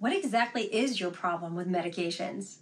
What exactly is your problem with medications?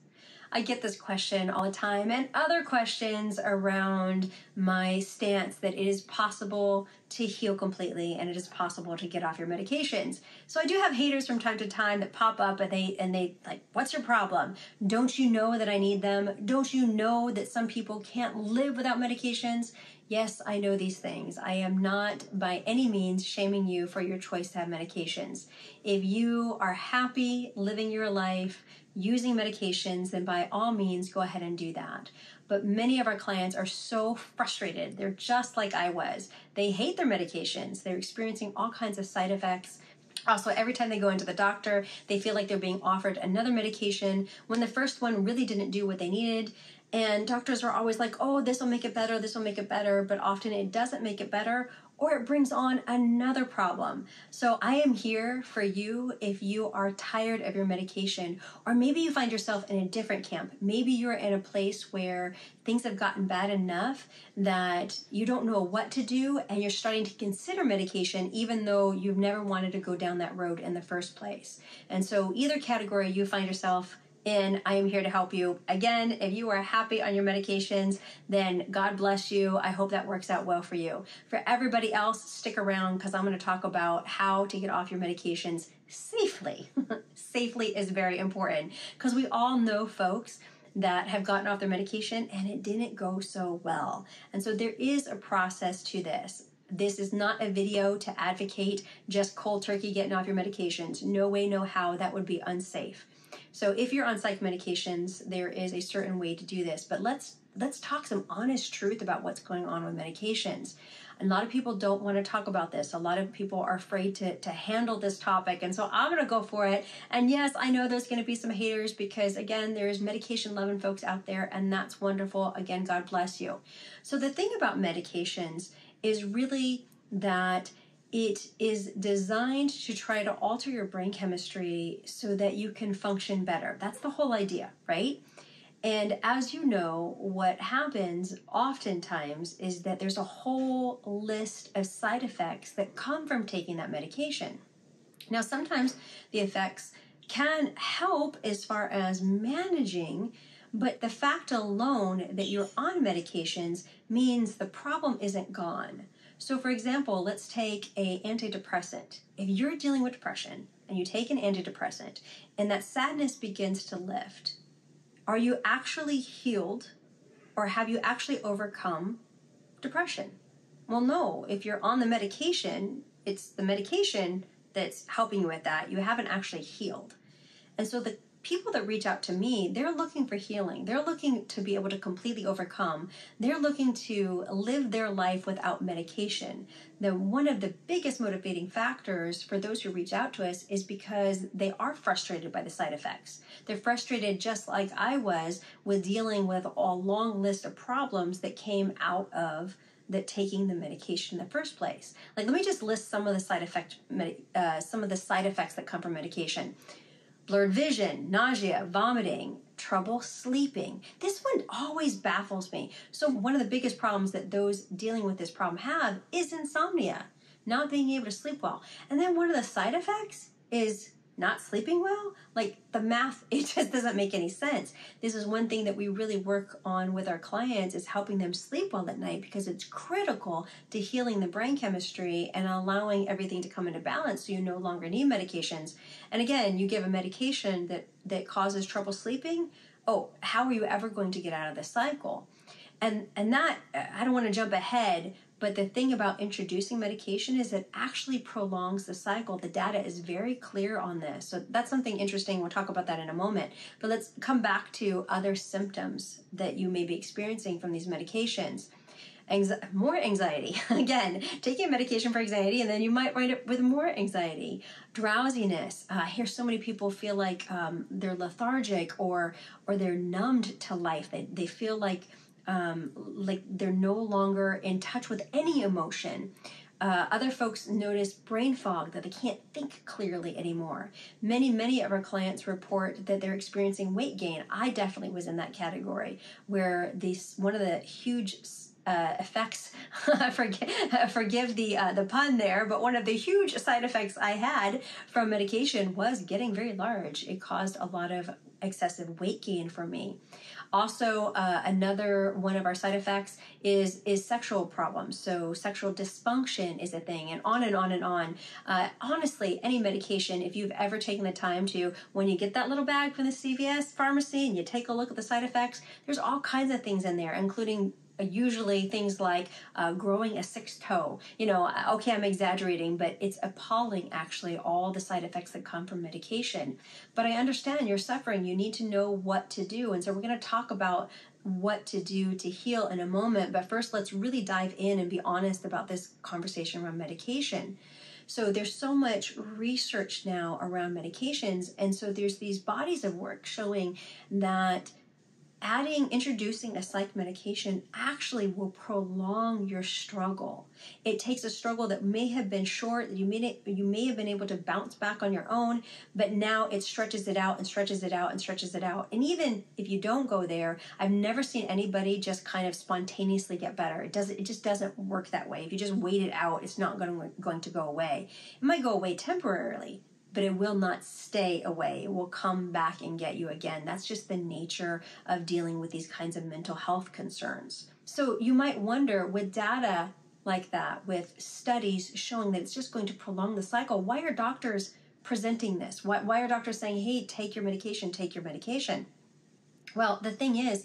I get this question all the time, and other questions around my stance that it is possible to heal completely and it is possible to get off your medications. So I do have haters from time to time that pop up and they like, what's your problem? Don't you know that I need them? Don't you know that some people can't live without medications? Yes, I know these things. I am not by any means shaming you for your choice to have medications. If you are happy living your life using medications, then by all means, go ahead and do that. But many of our clients are so frustrated. They're just like I was. They hate their medications. They're experiencing all kinds of side effects. Also, every time they go into the doctor, they feel like they're being offered another medication when the first one really didn't do what they needed. And doctors are always like, oh, this will make it better, this will make it better, but often it doesn't make it better, or it brings on another problem. So I am here for you if you are tired of your medication, or maybe you find yourself in a different camp. Maybe you're in a place where things have gotten bad enough that you don't know what to do and you're starting to consider medication even though you've never wanted to go down that road in the first place. And so either category you find yourself in, I am here to help you. Again, if you are happy on your medications, then God bless you. I hope that works out well for you. For everybody else, stick around because I'm going to talk about how to get off your medications safely. Safely is very important because we all know folks that have gotten off their medication and it didn't go so well. And so there is a process to this. This is not a video to advocate just cold turkey getting off your medications. No way, no how. That would be unsafe. So if you're on psych medications, there is a certain way to do this, but let's talk some honest truth about what's going on with medications. A lot of people don't want to talk about this. A lot of people are afraid to handle this topic. And so I'm going to go for it. And yes, I know there's going to be some haters because, again, there is medication loving folks out there, and that's wonderful. Again, God bless you. So the thing about medications is really that it is designed to try to alter your brain chemistry so that you can function better. That's the whole idea, right? And as you know, what happens oftentimes is that there's a whole list of side effects that come from taking that medication. Now, sometimes the effects can help as far as managing, but the fact alone that you're on medications means the problem isn't gone. So for example, let's take an antidepressant. If you're dealing with depression and you take an antidepressant and that sadness begins to lift, are you actually healed or have you actually overcome depression? Well, no, if you're on the medication, it's the medication that's helping you with that. You haven't actually healed. And so the people that reach out to me, they're looking for healing. They're looking to be able to completely overcome. They're looking to live their life without medication. One of the biggest motivating factors for those who reach out to us is because they are frustrated by the side effects. They're frustrated just like I was with dealing with a long list of problems that came out of taking the medication in the first place. Like, let me just list some of the side effects that come from medication. Blurred vision, nausea, vomiting, trouble sleeping. This one always baffles me. So one of the biggest problems that those dealing with this problem have is insomnia, not being able to sleep well. And then one of the side effects is not sleeping well. Like, the math, it just doesn't make any sense. This is one thing that we really work on with our clients, is helping them sleep well at night, because it's critical to healing the brain chemistry and allowing everything to come into balance so you no longer need medications. And again, you give a medication that causes trouble sleeping. Oh, how are you ever going to get out of this cycle? And that, I don't want to jump ahead, but the thing about introducing medication is it actually prolongs the cycle. The data is very clear on this. So that's something interesting. We'll talk about that in a moment. But let's come back to other symptoms that you may be experiencing from these medications. More anxiety. Again, taking medication for anxiety, and then you might wind up with more anxiety. Drowsiness. I hear so many people feel like they're lethargic or they're numbed to life. They feel like they're no longer in touch with any emotion. Other folks notice brain fog, that they can't think clearly anymore. Many of our clients report that they're experiencing weight gain. I definitely was in that category, where one of the huge effects, forgive the pun there, but one of the huge side effects I had from medication was getting very large. It caused a lot of excessive weight gain for me. Also, another one of our side effects is sexual problems. So sexual dysfunction is a thing, and on and on and on. Honestly, any medication, if you've ever taken the time to, when you get that little bag from the CVS pharmacy and you take a look at the side effects, there's all kinds of things in there, including usually things like growing a 6th toe. You know, okay, I'm exaggerating, but it's appalling, actually, all the side effects that come from medication. But I understand you're suffering. You need to know what to do. And so we're going to talk about what to do to heal in a moment. But first, let's really dive in and be honest about this conversation around medication. So there's so much research now around medications. And so there's these bodies of work showing that introducing a psych medication actually will prolong your struggle. It takes a struggle that may have been short, that you may have been able to bounce back on your own, but now it stretches it out and stretches it out and stretches it out. And even if you don't go there, I've never seen anybody just kind of spontaneously get better. It just doesn't work that way. If you just wait it out, it's not going to go away. It might go away temporarily, but it will not stay away. It will come back and get you again. That's just the nature of dealing with these kinds of mental health concerns. So you might wonder, with data like that, with studies showing that it's just going to prolong the cycle, why are doctors presenting this? Why are doctors saying, hey, take your medication, take your medication? Well, the thing is,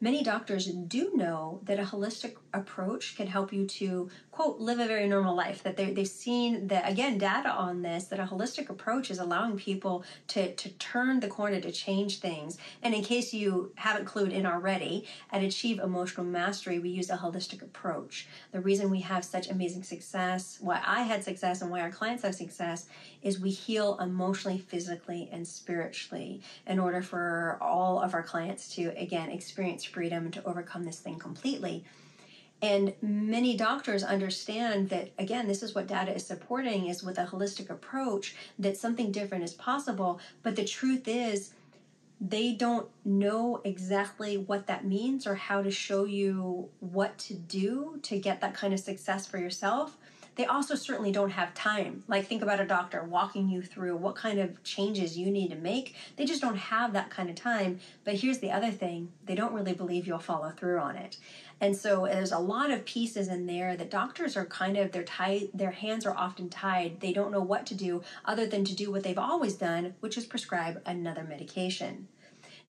many doctors do know that a holistic approach can help you to, quote, live a very normal life, that they've seen, that again, data on this, that a holistic approach is allowing people to turn the corner, to change things. And in case you haven't clued in already, at Achieve Emotional Mastery, we use a holistic approach. The reason we have such amazing success, why I had success and why our clients have success, is we heal emotionally, physically, and spiritually in order for all of our clients to, again, experience freedom and to overcome this thing completely. And many doctors understand that, again, this is what data is supporting, is with a holistic approach that something different is possible. But the truth is, they don't know exactly what that means or how to show you what to do to get that kind of success for yourself. They also certainly don't have time. Like, think about a doctor walking you through what kind of changes you need to make. They just don't have that kind of time. But here's the other thing. They don't really believe you'll follow through on it. And so there's a lot of pieces in there that doctors are kind of, their hands are often tied. They don't know what to do other than to do what they've always done, which is prescribe another medication.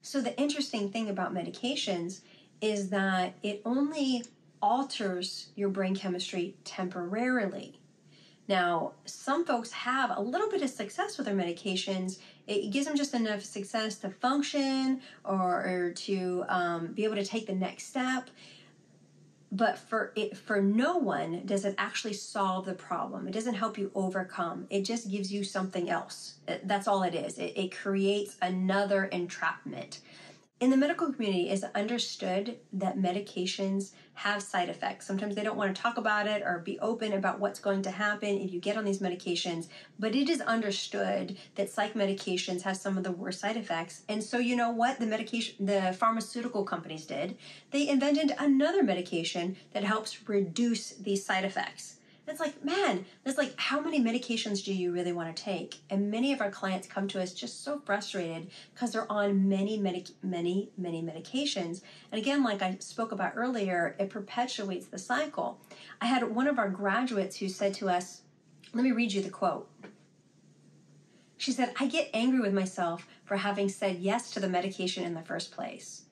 So the interesting thing about medications is that it only alters your brain chemistry temporarily. Now, some folks have a little bit of success with their medications. It gives them just enough success to function or to be able to take the next step. But for no one does it actually solve the problem. It doesn't help you overcome. It just gives you something else. That's all it is. It creates another entrapment. In the medical community, it's understood that medications have side effects. Sometimes they don't want to talk about it or be open about what's going to happen if you get on these medications, but it is understood that psych medications have some of the worst side effects. And so you know what the pharmaceutical companies did? They invented another medication that helps reduce these side effects. It's like, man, that's like, how many medications do you really want to take? And many of our clients come to us just so frustrated because they're on many medications. And again, like I spoke about earlier, it perpetuates the cycle. I had one of our graduates who said to us, let me read you the quote. She said, "I get angry with myself for having said yes to the medication in the first place."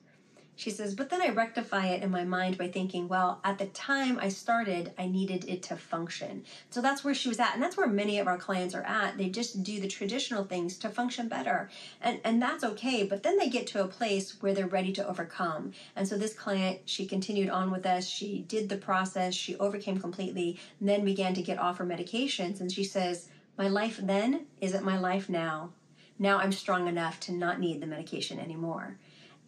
She says, "But then I rectify it in my mind by thinking, well, at the time I started, I needed it to function." So that's where she was at. And that's where many of our clients are at. They just do the traditional things to function better. And that's okay. But then they get to a place where they're ready to overcome. And so this client, she continued on with us. She did the process. She overcame completely and then began to get off her medications. And she says, "My life then isn't my life now. Now I'm strong enough to not need the medication anymore."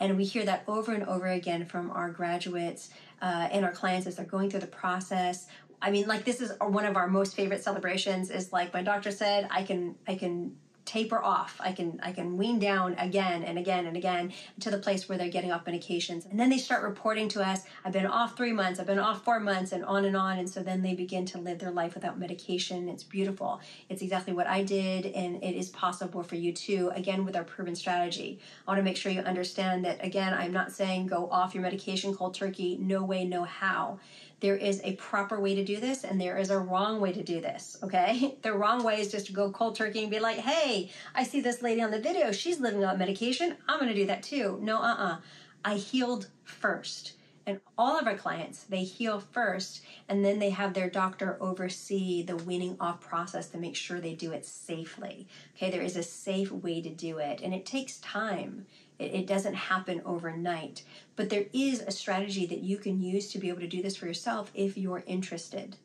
And we hear that over and over again from our graduates and our clients as they're going through the process. I mean, like, this is one of our most favorite celebrations, is like, my doctor said, I can taper off. I can wean down again and again and again to the place where they're getting off medications. And then they start reporting to us, I've been off 3 months, I've been off 4 months, and on and on. And so then they begin to live their life without medication. It's beautiful. It's exactly what I did, and it is possible for you too, again, with our proven strategy. I want to make sure you understand that, again, I'm not saying go off your medication cold turkey, no way, no how. There is a proper way to do this, and there is a wrong way to do this, okay? The wrong way is just to go cold turkey and be like, hey, I see this lady on the video. She's living on medication. I'm going to do that too. No, I healed first. And all of our clients, they heal first, and then they have their doctor oversee the weaning off process to make sure they do it safely. Okay, there is a safe way to do it, and it takes time. It doesn't happen overnight, but there is a strategy that you can use to be able to do this for yourself if you're interested.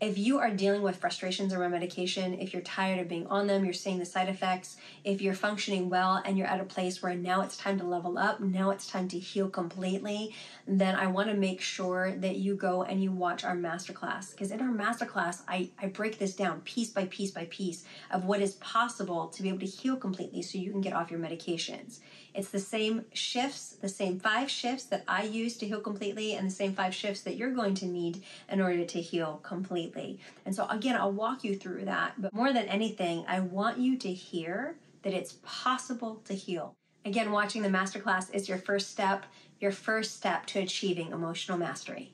If you are dealing with frustrations around medication, if you're tired of being on them, you're seeing the side effects, if you're functioning well and you're at a place where now it's time to level up, now it's time to heal completely, then I want to make sure that you go and you watch our masterclass. Because in our masterclass, I break this down piece by piece by piece of what is possible to be able to heal completely so you can get off your medications. It's the same shifts, the same 5 shifts that I use to heal completely, and the same 5 shifts that you're going to need in order to heal completely. And so again, I'll walk you through that. But more than anything, I want you to hear that it's possible to heal. Again, watching the masterclass is your first step to achieving emotional mastery.